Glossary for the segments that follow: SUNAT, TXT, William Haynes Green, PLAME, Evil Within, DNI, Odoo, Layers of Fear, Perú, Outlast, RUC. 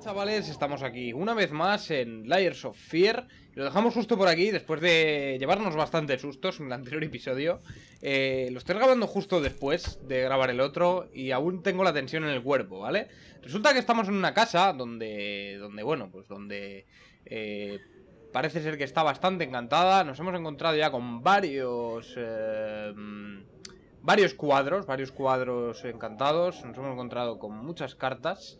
Hola chavales, estamos aquí una vez más en Layers of Fear. Lo dejamos justo por aquí después de llevarnos bastantes sustos en el anterior episodio. Lo estoy grabando justo después de grabar el otro y aún tengo la tensión en el cuerpo, ¿vale? Resulta que estamos en una casa donde parece ser que está bastante encantada. Nos hemos encontrado ya con varios cuadros encantados. Nos hemos encontrado con muchas cartas.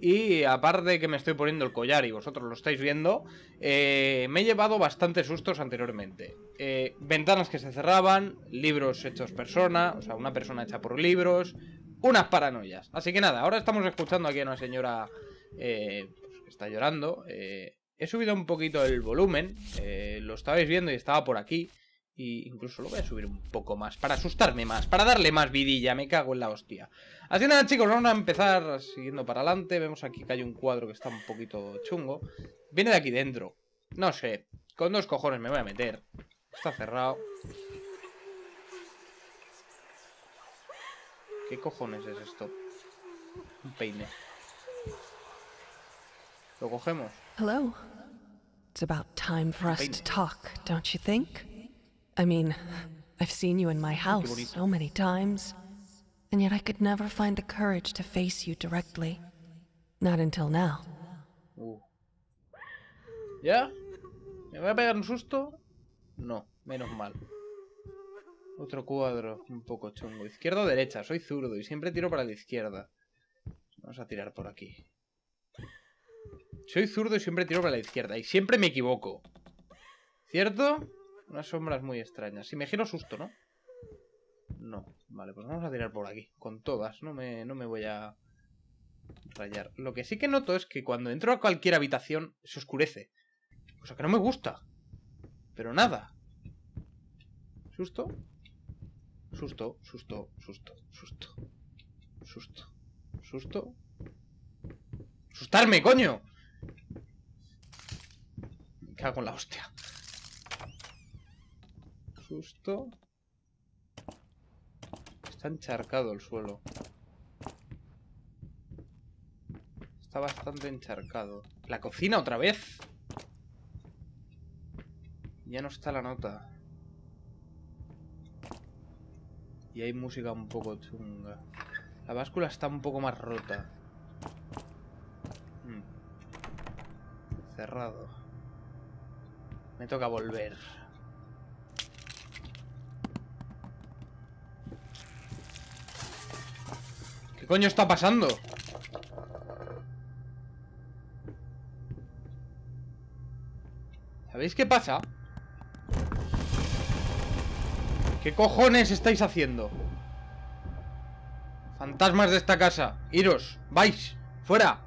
Y aparte de que me estoy poniendo el collar y vosotros lo estáis viendo, me he llevado bastantes sustos anteriormente. Ventanas que se cerraban, libros hechos persona, o sea, una persona hecha por libros, unas paranoias. Así que nada, ahora estamos escuchando aquí a una señora que está llorando. He subido un poquito el volumen, lo estabais viendo y estaba por aquí. Y incluso lo voy a subir un poco más, para asustarme más, para darle más vidilla, me cago en la hostia. Así nada chicos, vamos a empezar siguiendo para adelante. Vemos aquí que hay un cuadro que está un poquito chungo. Viene de aquí dentro, no sé, con dos cojones me voy a meter. Está cerrado. ¿Qué cojones es esto? Un peine. Lo cogemos. Hello. It's about time for us to talk, don't you think? I mean, I've seen you in my house so many times, and yet I could never find the courage to face you directly. Not until now. ¿Ya? ¿Me voy a pegar un susto? No, menos mal. Otro cuadro, un poco chungo. Izquierda o derecha, soy zurdo y siempre tiro para la izquierda. Vamos a tirar por aquí. Soy zurdo y siempre tiro para la izquierda, y siempre me equivoco. ¿Cierto? Unas sombras muy extrañas. Si me giro susto, ¿no? No. Vale, pues vamos a tirar por aquí. Con todas. No me voy a rayar. Lo que sí que noto es que cuando entro a cualquier habitación se oscurece. Cosa que no me gusta. Pero nada. ¿Susto? Susto, susto, susto, susto. Susto. Susto. ¡Asustarme, coño! Me cago en la hostia. Susto. Está encharcado el suelo. Está bastante encharcado. La cocina otra vez. Ya no está la nota. Y hay música un poco chunga. La báscula está un poco más rota. Cerrado. Me toca volver. ¿Qué coño está pasando? ¿Sabéis qué pasa? ¿Qué cojones estáis haciendo? Fantasmas de esta casa, iros, vais, fuera.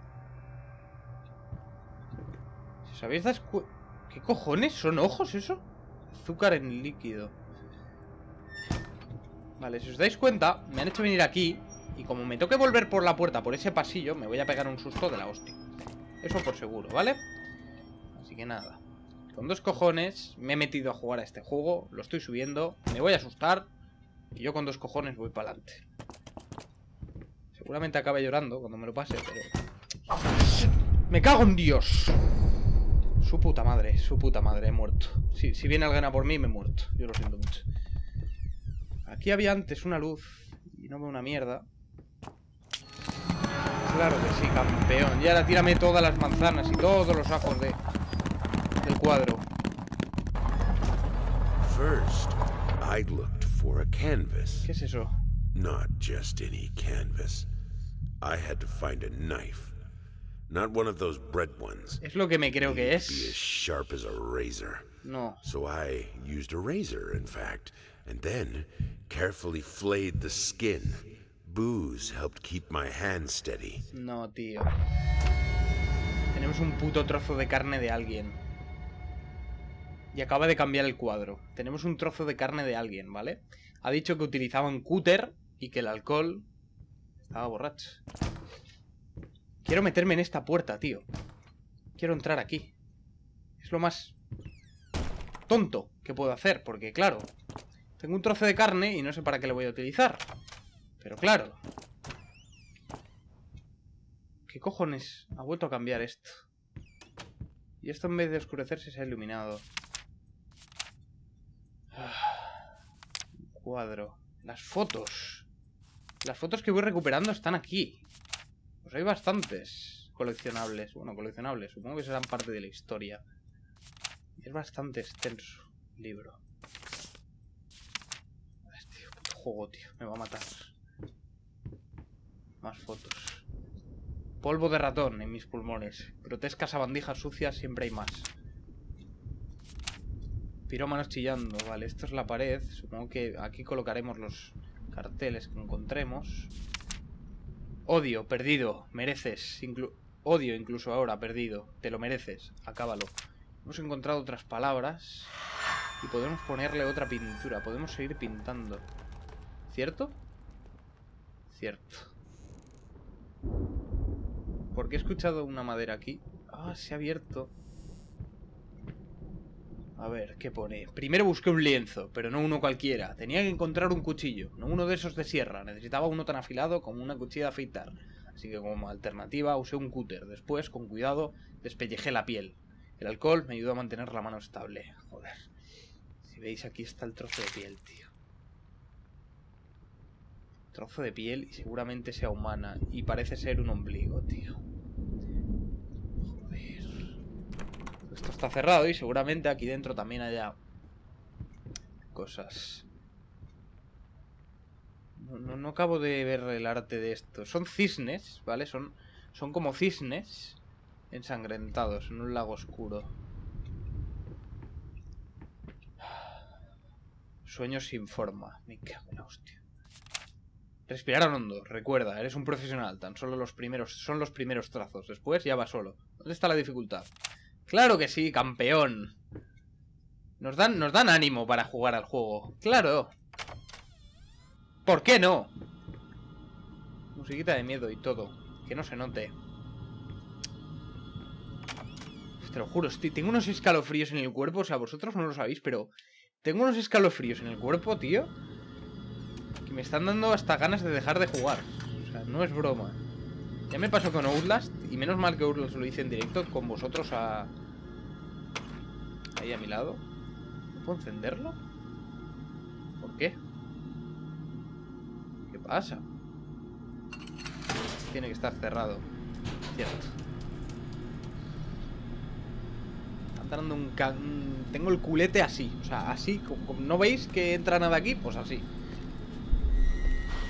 ¿Os habéis dado cuenta? ¿Qué cojones? ¿Son ojos eso? Azúcar en líquido. Vale, si os dais cuenta, me han hecho venir aquí. Y como me toque volver por la puerta, por ese pasillo, me voy a pegar un susto de la hostia. Eso por seguro, ¿vale? Así que nada. Con dos cojones me he metido a jugar a este juego. Lo estoy subiendo. Me voy a asustar. Y yo con dos cojones voy para adelante. Seguramente acabe llorando cuando me lo pase, pero... ¡Me cago en Dios! Su puta madre, he muerto. Si viene alguien a por mí, me he muerto. Yo lo siento mucho. Aquí había antes una luz. Y no veo una mierda. Claro que sí, campeón. Y ahora tírame todas las manzanas y todos los ajos del cuadro. First, I looked for a canvas. ¿Qué es eso? Not just any canvas. I had to find a knife. Not one of those bread ones. Es lo que me creo que es. Be as sharp as a razor. No. So I used a razor, in fact, and then carefully flayed the skin. Booze helped keep my hand steady. No, tío. Tenemos un puto trozo de carne de alguien. Y acaba de cambiar el cuadro. Tenemos un trozo de carne de alguien, ¿vale? Ha dicho que utilizaban cúter y que el alcohol estaba borracho. Quiero meterme en esta puerta, tío. Quiero entrar aquí. Es lo más tonto que puedo hacer, porque claro, tengo un trozo de carne y no sé para qué lo voy a utilizar. Pero claro. ¿Qué ¿Qué cojones? Ha vuelto a cambiar esto. Y esto en vez de oscurecerse se ha iluminado. Un cuadro. Las fotos. Las fotos que voy recuperando están aquí. Pues hay bastantes coleccionables. Bueno, coleccionables. Supongo que serán parte de la historia. Es bastante extenso el libro. Este puto juego, tío. Me va a matar. Más fotos. Polvo de ratón en mis pulmones. Grotescas sabandijas sucias, siempre hay más. Pirómanos chillando. Vale, esto es la pared. Supongo que aquí colocaremos los carteles que encontremos. Odio, perdido. Mereces. Odio incluso ahora, perdido. Te lo mereces. Acábalo. Hemos encontrado otras palabras y podemos ponerle otra pintura. Podemos seguir pintando. ¿Cierto? Cierto. Porque he escuchado una madera aquí. Ah, se ha abierto. A ver, ¿qué pone? Primero busqué un lienzo, pero no uno cualquiera. Tenía que encontrar un cuchillo, no uno de esos de sierra. Necesitaba uno tan afilado como una cuchilla de afeitar. Así que como alternativa usé un cúter. Después, con cuidado, despellejé la piel. El alcohol me ayudó a mantener la mano estable. Joder. Si veis, aquí está el trozo de piel, tío. Trozo de piel y seguramente sea humana. Y parece ser un ombligo, tío. Joder. Esto está cerrado y seguramente aquí dentro también haya cosas. No acabo de ver el arte de esto. Son cisnes, ¿vale? Son como cisnes ensangrentados en un lago oscuro. Sueños sin forma. Me cago en la hostia. Respirar hondo. Recuerda, eres un profesional. Tan solo son los primeros trazos. Después ya va solo. ¿Dónde está la dificultad? ¡Claro que sí, campeón! Nos dan ánimo para jugar al juego. ¡Claro! ¿Por qué no? Musiquita de miedo y todo. Que no se note. Te lo juro, tengo unos escalofríos en el cuerpo. O sea, vosotros no lo sabéis, pero tengo unos escalofríos en el cuerpo, tío, que me están dando hasta ganas de dejar de jugar. O sea, no es broma. Ya me pasó con Outlast. Y menos mal que Outlast lo hice en directo con vosotros ahí a mi lado. ¿No puedo encenderlo? ¿Por qué? ¿Qué pasa? Tiene que estar cerrado. Cierto. Tengo el culete así. O sea, así, como no veis que entra nada aquí, pues así.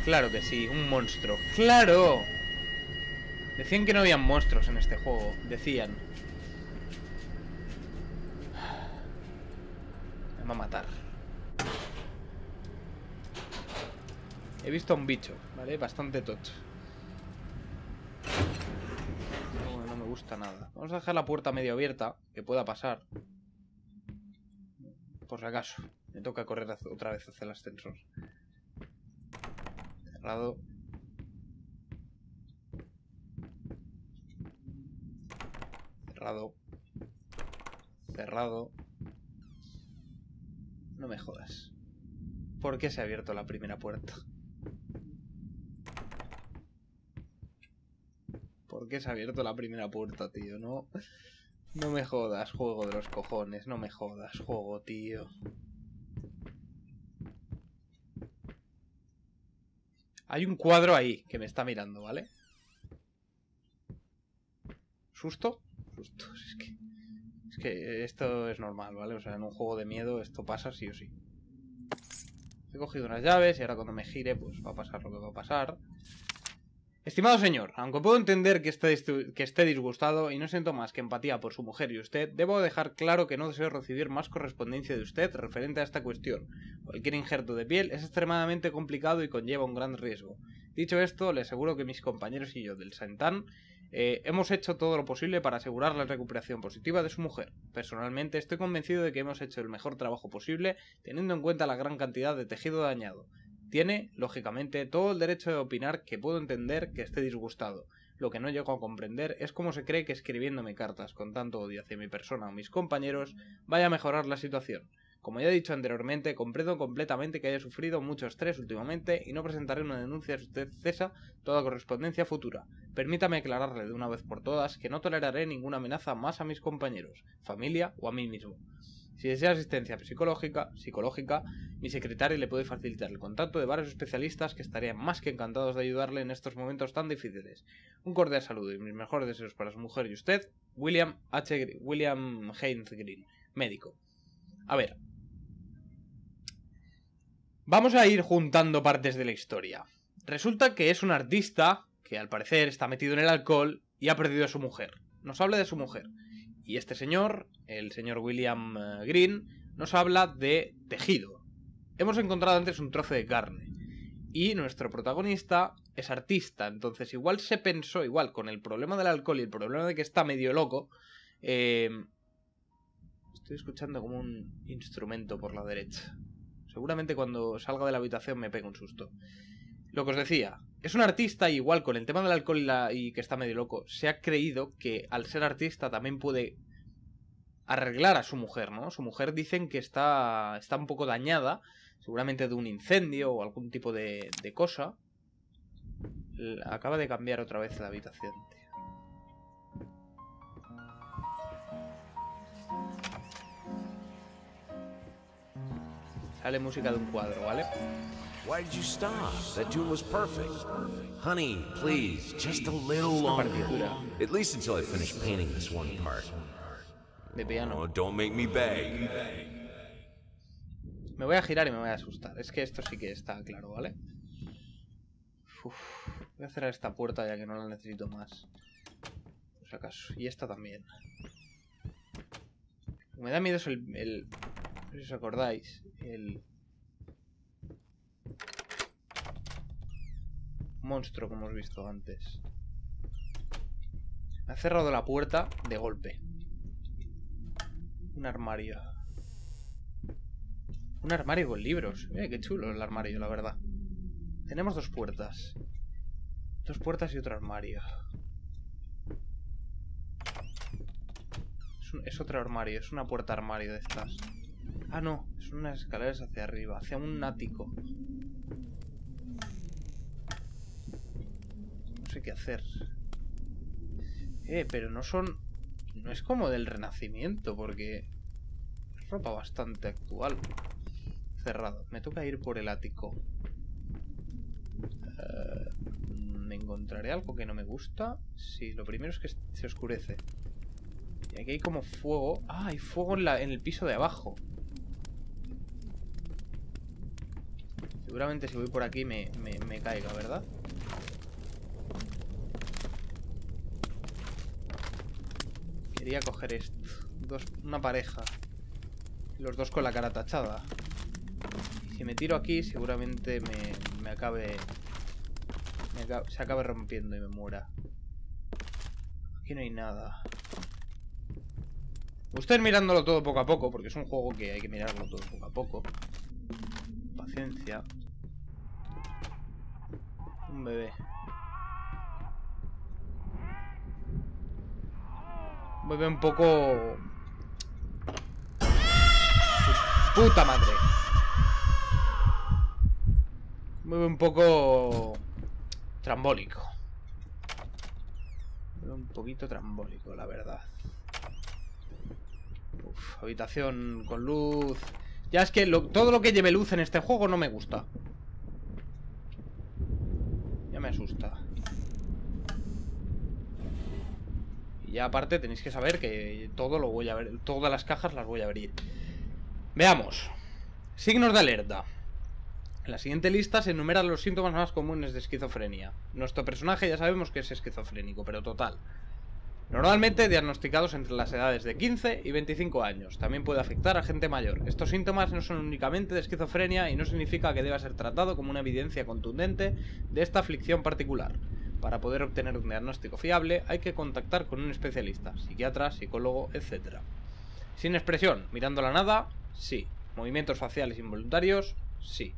Claro que sí, un monstruo. ¡Claro! Decían que no habían monstruos en este juego. Decían. Me va a matar. He visto a un bicho, ¿vale? Bastante tocho. Gusta nada. Vamos a dejar la puerta medio abierta, que pueda pasar. Por si acaso. Me toca correr otra vez hacia el ascensor. Cerrado. Cerrado. Cerrado. No me jodas. ¿Por qué se ha abierto la primera puerta? ¿Por qué se ha abierto la primera puerta, tío? No me jodas, juego de los cojones. No me jodas, juego, tío. Hay un cuadro ahí que me está mirando, ¿vale? ¿Susto? Susto. Es que esto es normal, ¿vale? O sea, en un juego de miedo esto pasa sí o sí. He cogido unas llaves y ahora cuando me gire, pues va a pasar lo que va a pasar. Estimado señor, aunque puedo entender que esté disgustado y no siento más que empatía por su mujer y usted, debo dejar claro que no deseo recibir más correspondencia de usted referente a esta cuestión. Cualquier injerto de piel es extremadamente complicado y conlleva un gran riesgo. Dicho esto, le aseguro que mis compañeros y yo del Santán hemos hecho todo lo posible para asegurar la recuperación positiva de su mujer. Personalmente, estoy convencido de que hemos hecho el mejor trabajo posible teniendo en cuenta la gran cantidad de tejido dañado. Tiene, lógicamente, todo el derecho de opinar que puedo entender que esté disgustado. Lo que no llego a comprender es cómo se cree que escribiéndome cartas con tanto odio hacia mi persona o mis compañeros vaya a mejorar la situación. Como ya he dicho anteriormente, comprendo completamente que haya sufrido mucho estrés últimamente y no presentaré una denuncia si usted cesa toda correspondencia futura. Permítame aclararle de una vez por todas que no toleraré ninguna amenaza más a mis compañeros, familia o a mí mismo. Si desea asistencia psicológica, mi secretaria le puede facilitar el contacto de varios especialistas que estarían más que encantados de ayudarle en estos momentos tan difíciles. Un cordial saludo y mis mejores deseos para su mujer y usted, William Haynes Green, médico. A ver. Vamos a ir juntando partes de la historia. Resulta que es un artista que al parecer está metido en el alcohol y ha perdido a su mujer. Nos habla de su mujer. Y este señor, el señor William Green, nos habla de tejido. Hemos encontrado antes un trozo de carne. Y nuestro protagonista es artista. Entonces igual se pensó, igual con el problema del alcohol y el problema de que está medio loco. Estoy escuchando como un instrumento por la derecha. Seguramente cuando salga de la habitación me pega un susto. Lo que os decía, es un artista y igual con el tema del alcohol y que está medio loco, se ha creído que al ser artista también puede arreglar a su mujer, ¿no? Su mujer dicen que está un poco dañada, seguramente de un incendio o algún tipo de cosa. Acaba de cambiar otra vez la habitación, tío. Sale música de un cuadro, ¿vale? Why did you stop? That tune was perfect. Honey, please, just a little longer. At least until I finish painting this one part. De piano. Oh, don't make me beg. Me voy a girar y me voy a asustar. Es que esto sí que está claro, ¿vale? Uf, voy a cerrar esta puerta ya que no la necesito más. Por si acaso. Y esta también. Me da miedo el... No sé si os acordáis, el monstruo que hemos visto antes. Ha cerrado la puerta de golpe. Un armario. Un armario con libros. Qué chulo el armario, la verdad. Tenemos dos puertas. Dos puertas y otro armario. Es otro armario, es una puerta armario de estas. Ah, no, son unas escaleras hacia arriba, hacia un ático. No sé qué hacer. Pero no son... No es como del Renacimiento, porque... Es ropa bastante actual. Cerrado. Me toca ir por el ático. ¿Me encontraré algo que no me gusta? Sí, lo primero es que se oscurece. Y aquí hay como fuego. Ah, hay fuego en el piso de abajo. Seguramente si voy por aquí me caiga, ¿verdad? Quería coger esto. Una pareja. Los dos con la cara tachada. Si me tiro aquí, seguramente se acabe rompiendo y me muera. Aquí no hay nada. Usted mirándolo todo poco a poco, porque es un juego que hay que mirarlo todo poco a poco. Paciencia. Un bebé. Un bebé un poco... ¡Su puta madre! Un bebé un poco... trambólico. Un bebé un poquito trambólico, la verdad. Uf, habitación con luz... Ya es que todo lo que lleve luz en este juego no me gusta. Ya me asusta. Y ya aparte tenéis que saber que todo lo voy a ver. Todas las cajas las voy a abrir. Veamos. Signos de alerta. En la siguiente lista se enumeran los síntomas más comunes de esquizofrenia. Nuestro personaje ya sabemos que es esquizofrénico, pero total. Normalmente diagnosticados entre las edades de 15 y 25 años. También puede afectar a gente mayor. Estos síntomas no son únicamente de esquizofrenia y no significa que deba ser tratado como una evidencia contundente de esta aflicción particular. Para poder obtener un diagnóstico fiable hay que contactar con un especialista, psiquiatra, psicólogo, etc. Sin expresión, mirando la nada, sí. Movimientos faciales involuntarios, sí.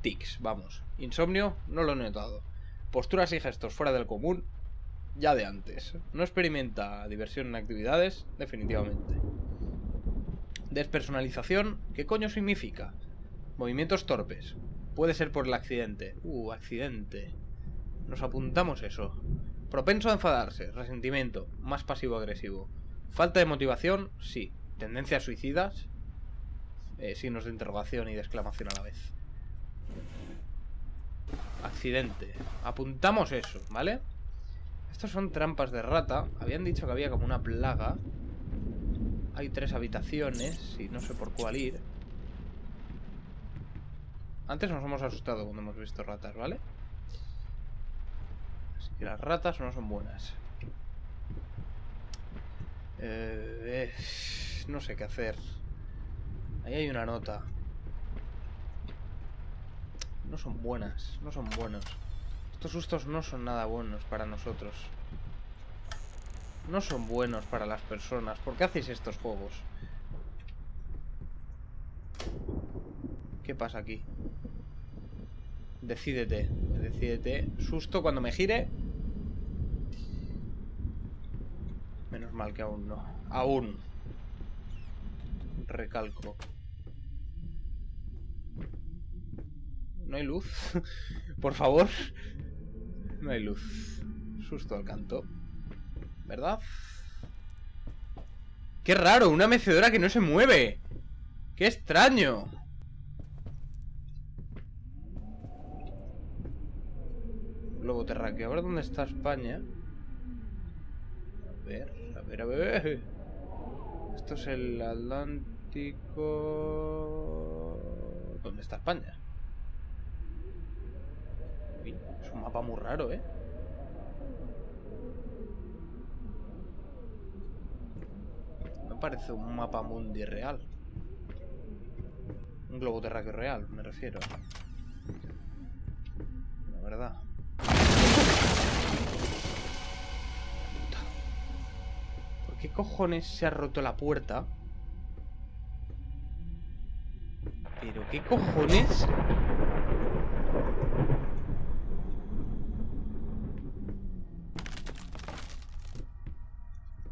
Tics, vamos. Insomnio, no lo he notado. Posturas y gestos fuera del común, ya de antes. No experimenta diversión en actividades, definitivamente. Despersonalización, ¿qué coño significa? Movimientos torpes. Puede ser por el accidente. Accidente. Nos apuntamos eso. Propenso a enfadarse, resentimiento, más pasivo-agresivo. Falta de motivación, sí. Tendencias suicidas, signos de interrogación y de exclamación a la vez. Accidente. Apuntamos eso, ¿vale? Estas son trampas de rata. Habían dicho que había como una plaga. Hay 3 habitaciones y no sé por cuál ir. Antes nos hemos asustado cuando hemos visto ratas, ¿vale? Así que las ratas no son buenas. No sé qué hacer. Ahí hay una nota. No son buenas, no son buenos. Estos sustos no son nada buenos para nosotros. No son buenos para las personas. ¿Por qué hacéis estos juegos? ¿Qué pasa aquí? Decídete, decídete. Susto cuando me gire. Menos mal que aún no. Aún. Recalco. No hay luz. Por favor. No hay luz. Susto al canto. ¿Verdad? ¡Qué raro! Una mecedora que no se mueve. ¡Qué extraño! Globo terráqueo. Ahora, ¿dónde está España? A ver, a ver, a ver. Esto es el Atlántico. ¿Dónde está España? Uy, es un mapa muy raro, ¿eh? No parece un mapa mundi real. Un globo terráqueo real, me refiero. La verdad. ¿Qué cojones se ha roto la puerta? ¿Pero qué cojones?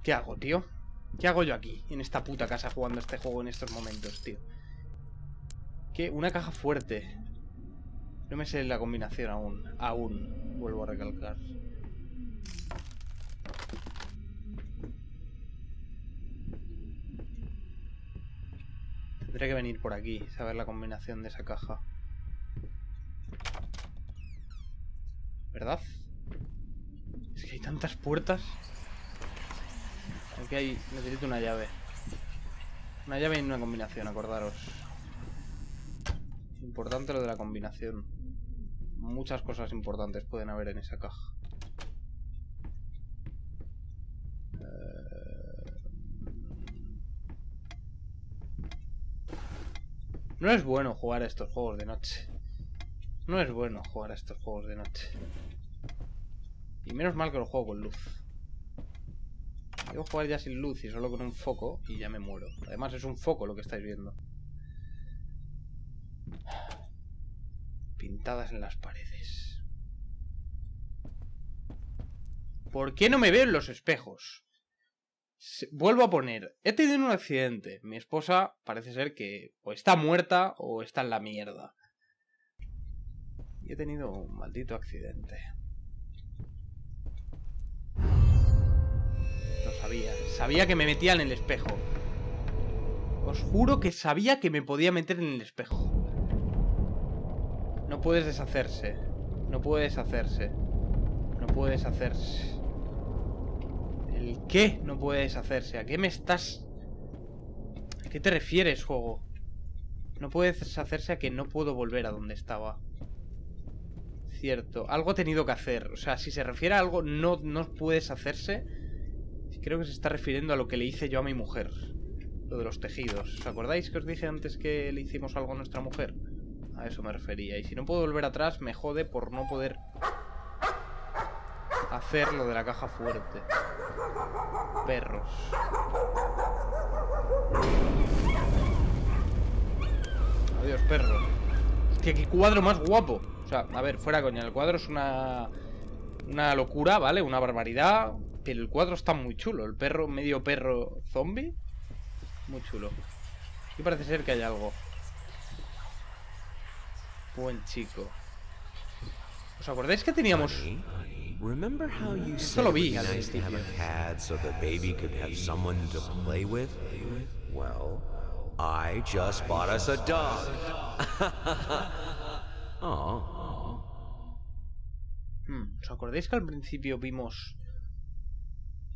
¿Qué hago, tío? ¿Qué hago yo aquí? En esta puta casa jugando a este juego en estos momentos, tío. ¿Qué? Una caja fuerte. No me sé la combinación aún. Aún, vuelvo a recalcar. Tendré que venir por aquí, saber la combinación de esa caja. ¿Verdad? Es que hay tantas puertas. Aquí hay... necesito una llave. Una llave y una combinación, acordaros. Importante lo de la combinación. Muchas cosas importantes pueden haber en esa caja. No es bueno jugar a estos juegos de noche. No es bueno jugar a estos juegos de noche. Y menos mal que lo juego con luz. Debo jugar ya sin luz y solo con un foco y ya me muero. Además es un foco lo que estáis viendo. Pintadas en las paredes. ¿Por qué no me veo en los espejos? Vuelvo a poner, he tenido un accidente. Mi esposa parece ser que o está muerta o está en la mierda. Y he tenido un maldito accidente. Lo sabía. Sabía que me metía en el espejo. Os juro que sabía que me podía meter en el espejo. No puedes deshacerse. No puedes deshacerse. No puedes deshacerse. ¿El qué no puede deshacerse? ¿A qué me estás...? ¿A qué te refieres, juego? No puede deshacerse a que no puedo volver a donde estaba. Cierto. Algo he tenido que hacer. O sea, si se refiere a algo no puede deshacerse... Creo que se está refiriendo a lo que le hice yo a mi mujer. Lo de los tejidos. ¿Os acordáis que os dije antes que le hicimos algo a nuestra mujer? A eso me refería. Y si no puedo volver atrás, me jode por no poder... hacer lo de la caja fuerte. Perros. Adiós, perro. Hostia, qué cuadro más guapo. O sea, a ver, fuera coña. El cuadro es una locura, ¿vale? Una barbaridad. Pero el cuadro está muy chulo. El perro, medio perro zombie. Muy chulo. Aquí parece ser que hay algo. Buen chico. ¿Os acordáis que teníamos...? Esto lo vi al principio. Well, I just bought us a dog. Oh. ¿Os acordáis que al principio vimos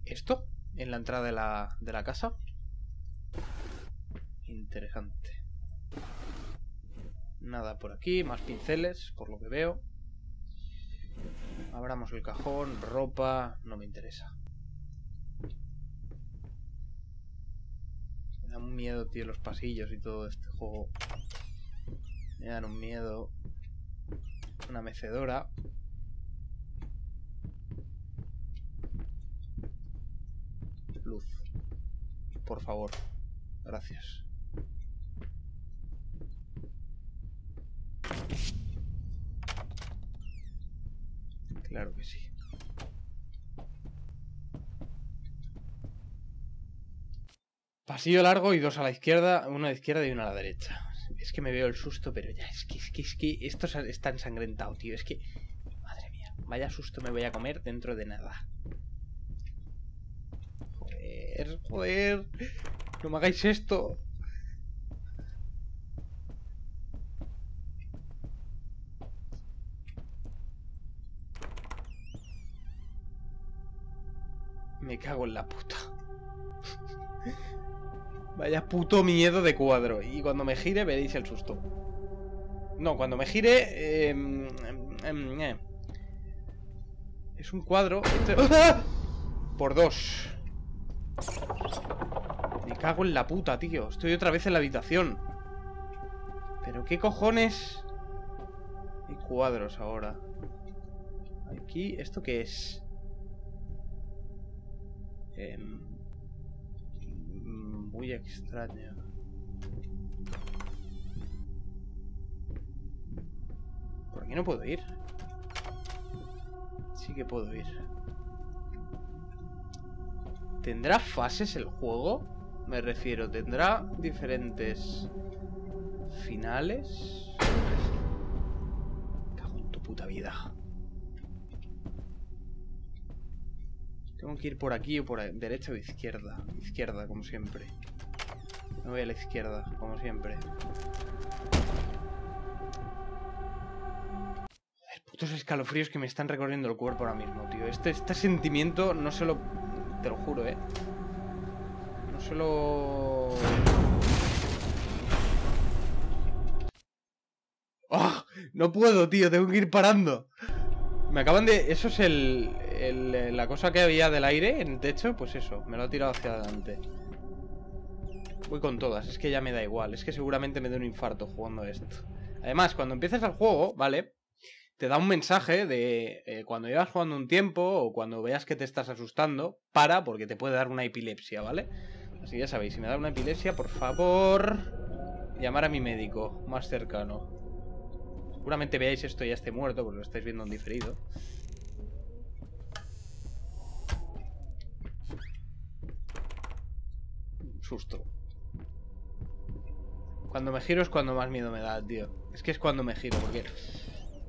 esto en la entrada de la casa? Interesante. Nada por aquí, más pinceles, por lo que veo. Abramos el cajón, ropa, no me interesa. Me da un miedo, tío, los pasillos y todo este juego. Me dan un miedo. Una mecedora. Luz. Por favor. Gracias. Claro que sí. Pasillo largo y dos a la izquierda, una a la izquierda y una a la derecha. Es que me veo el susto, pero ya, es que esto está ensangrentado, tío. Es que, madre mía, vaya susto me voy a comer dentro de nada. Joder, joder. No me hagáis esto. Me cago en la puta. Vaya puto miedo de cuadro. Y cuando me gire veréis el susto. No, cuando me gire... es un cuadro... ¡Ah! Por dos. Me cago en la puta, tío. Estoy otra vez en la habitación. Pero qué cojones... Hay cuadros ahora. Aquí... ¿Esto qué es? Muy extraña. ¿Por qué no puedo ir? Sí que puedo ir. ¿Tendrá fases el juego? Me refiero, ¿tendrá diferentes finales? Me cago en tu puta vida. Tengo que ir por aquí o por ahí, derecha o izquierda. Izquierda, como siempre. Me voy a la izquierda, como siempre. Joder, putos escalofríos que me están recorriendo el cuerpo ahora mismo, tío. Este sentimiento no se lo... Te lo juro, ¿eh? No se lo... ¡Oh! No puedo, tío. Tengo que ir parando. Me acaban de... Eso es la cosa que había del aire en el techo, pues eso, me lo ha tirado hacia adelante. Voy con todas, es que ya me da igual, es que seguramente me dé un infarto jugando a esto. Además, cuando empiezas el juego, ¿vale? Te da un mensaje de cuando llevas jugando un tiempo o cuando veas que te estás asustando, para, porque te puede dar una epilepsia, ¿vale? Así ya sabéis, si me da una epilepsia, por favor, llamar a mi médico más cercano. Seguramente veáis esto y ya esté muerto, porque lo estáis viendo en diferido. Susto. Cuando me giro es cuando más miedo me da, tío. Es que es cuando me giro, porque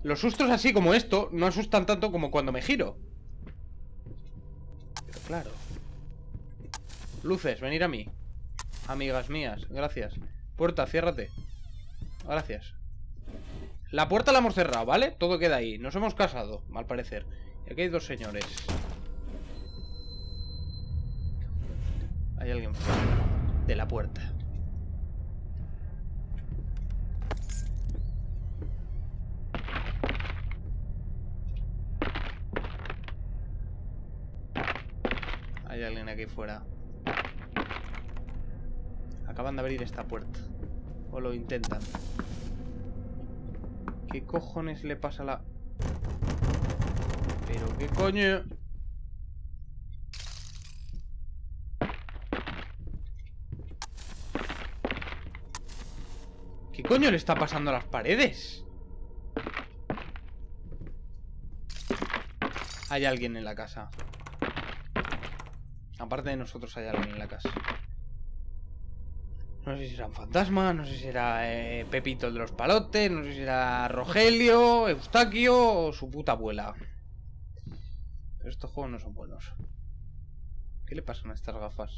los sustos así como esto no asustan tanto como cuando me giro. Pero claro. Luces, venir a mí. Amigas mías, gracias. Puerta, ciérrate. Gracias. La puerta la hemos cerrado, ¿vale? Todo queda ahí. Nos hemos casado, al parecer. Y aquí hay dos señores. Hay alguien fuera de la puerta. Hay alguien aquí fuera. Acaban de abrir esta puerta. O lo intentan. ¿Qué cojones le pasa a la...? ¿Pero qué coño...? ¿Qué coño le está pasando a las paredes? Hay alguien en la casa. Aparte de nosotros hay alguien en la casa. No sé si era un fantasma, no sé si era Pepito el de los palotes, no sé si era Rogelio, Eustaquio o su puta abuela. Pero estos juegos no son buenos. ¿Qué le pasan a estas gafas?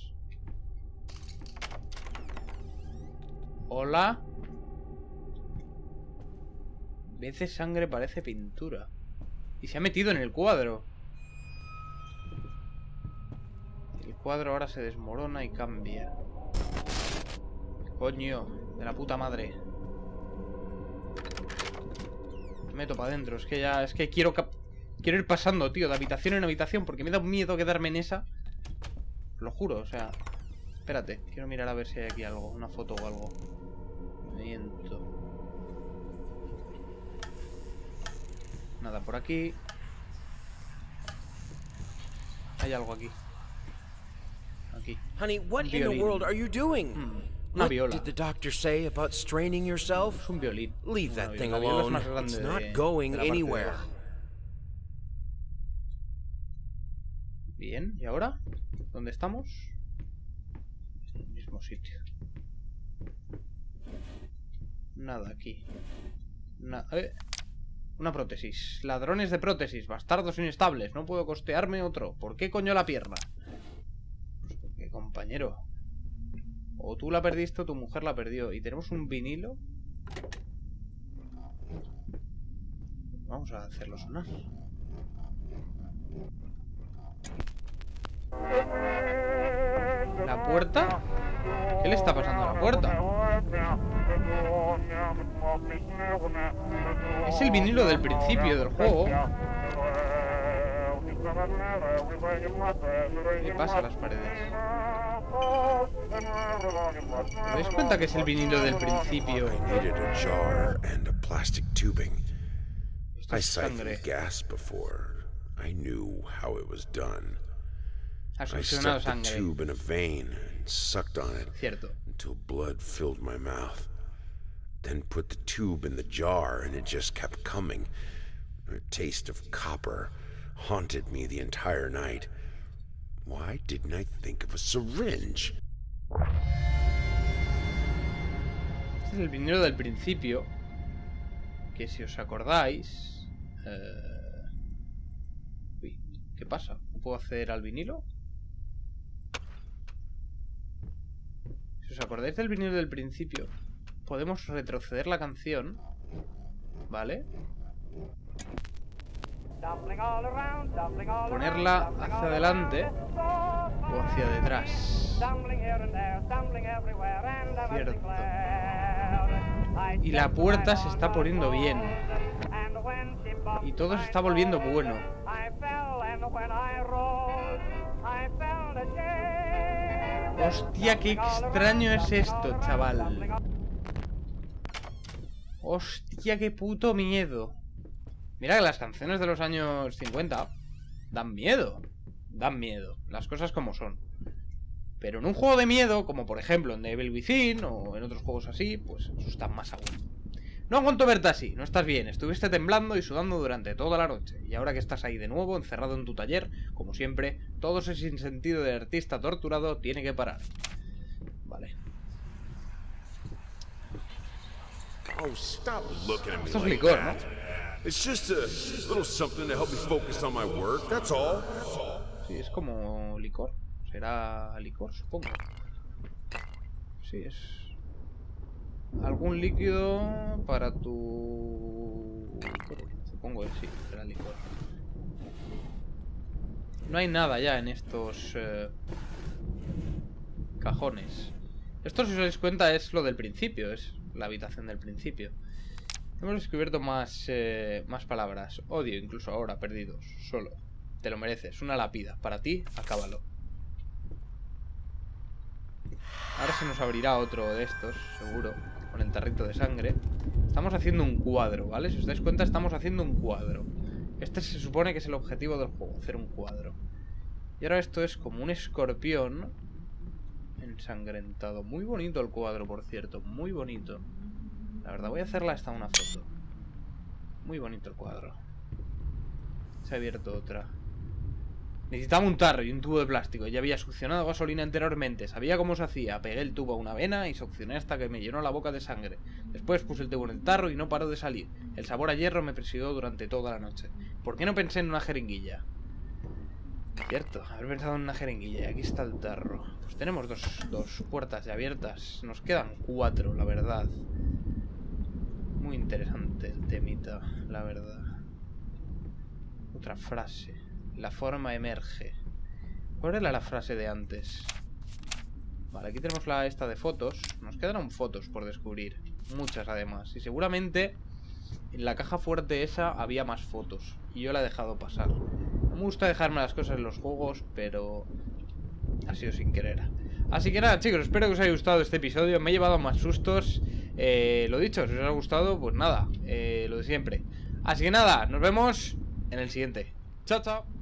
Hola. Vece sangre, parece pintura. Y se ha metido en el cuadro. El cuadro ahora se desmorona y cambia. Coño, de la puta madre. Me meto para adentro. Es que ya, es que quiero ir pasando, tío, de habitación en habitación, porque me da miedo quedarme en esa. Lo juro, o sea. Espérate, quiero mirar a ver si hay aquí algo, una foto o algo. Miento. Nada por aquí. Hay algo aquí. Aquí. Honey, what in the world are you doing? What did the doctor say about straining yourself? Leave that thing alone. It's not going anywhere. Bien, ¿y ahora? ¿Dónde estamos? En el mismo sitio. Nada aquí. Una prótesis. Ladrones de prótesis, bastardos inestables. No puedo costearme otro. ¿Por qué coño la pierna? Pues porque, compañero, o tú la perdiste o tu mujer la perdió. Y tenemos un vinilo. Vamos a hacerlo sonar. ¿La puerta? ¿Qué le está pasando a la puerta? Es el vinilo del principio del juego. ¿Qué pasa a las paredes? ¿Te dais cuenta que es el vinilo del principio? Esto es sangre. Ha succionado sangre. Cierto. Then put the tube in the jar and it just kept coming. The taste of copper haunted me the entire night. Why didn't I think of a syringe? Este es el vinilo del principio, que si os acordáis... Uy, ¿qué pasa? ¿No puedo acceder al vinilo? Si os acordáis del vinilo del principio, podemos retroceder la canción, ¿vale? Ponerla hacia adelante o hacia detrás. Cierto. Y la puerta se está poniendo bien. Y todo se está volviendo bueno. Hostia, qué extraño es esto, chaval. Hostia, qué puto miedo. Mira que las canciones de los años 50 dan miedo. Dan miedo, las cosas como son. Pero en un juego de miedo, como por ejemplo en Evil Within o en otros juegos así, pues asustan más aún. No aguanto verte así, no estás bien. Estuviste temblando y sudando durante toda la noche. Y ahora que estás ahí de nuevo, encerrado en tu taller, como siempre, todo ese sinsentido de artista torturado tiene que parar. Vale. Esto es licor, ¿no? Sí, es como licor. Será licor, supongo. Sí, es algún líquido para tu... Supongo que sí, será licor. No hay nada ya en estos cajones. Esto, si os dais cuenta, es lo del principio. Es la habitación del principio. Hemos descubierto más palabras. Odio, incluso ahora, perdidos. Solo. Te lo mereces. Una lápida. Para ti, acábalo. Ahora se nos abrirá otro de estos, seguro. Con el tarrito de sangre. Estamos haciendo un cuadro, ¿vale? Si os dais cuenta, estamos haciendo un cuadro. Este se supone que es el objetivo del juego. Hacer un cuadro. Y ahora esto es como un escorpión ensangrentado. Muy bonito el cuadro, por cierto. Muy bonito. La verdad, voy a hacerla hasta una foto. Muy bonito el cuadro. Se ha abierto otra. Necesitaba un tarro y un tubo de plástico. Ya había succionado gasolina anteriormente. Sabía cómo se hacía. Pegué el tubo a una vena y succioné hasta que me llenó la boca de sangre. Después puse el tubo en el tarro y no paró de salir. El sabor a hierro me persiguió durante toda la noche. ¿Por qué no pensé en una jeringuilla? Cierto, haber pensado en una jeringuilla. Y aquí está el tarro. Pues tenemos dos puertas ya abiertas. Nos quedan 4, la verdad. Muy interesante el temita, la verdad. Otra frase. La forma emerge. ¿Cuál era la frase de antes? Vale, aquí tenemos la esta de fotos. Nos quedaron fotos por descubrir. Muchas además. Y seguramente en la caja fuerte esa había más fotos. Y yo la he dejado pasar. No me gusta dejarme las cosas en los juegos, pero ha sido sin querer. Así que nada, chicos, espero que os haya gustado este episodio. Me he llevado más sustos. Lo dicho, si os ha gustado, pues nada, lo de siempre. Así que nada, nos vemos en el siguiente. Chao, chao.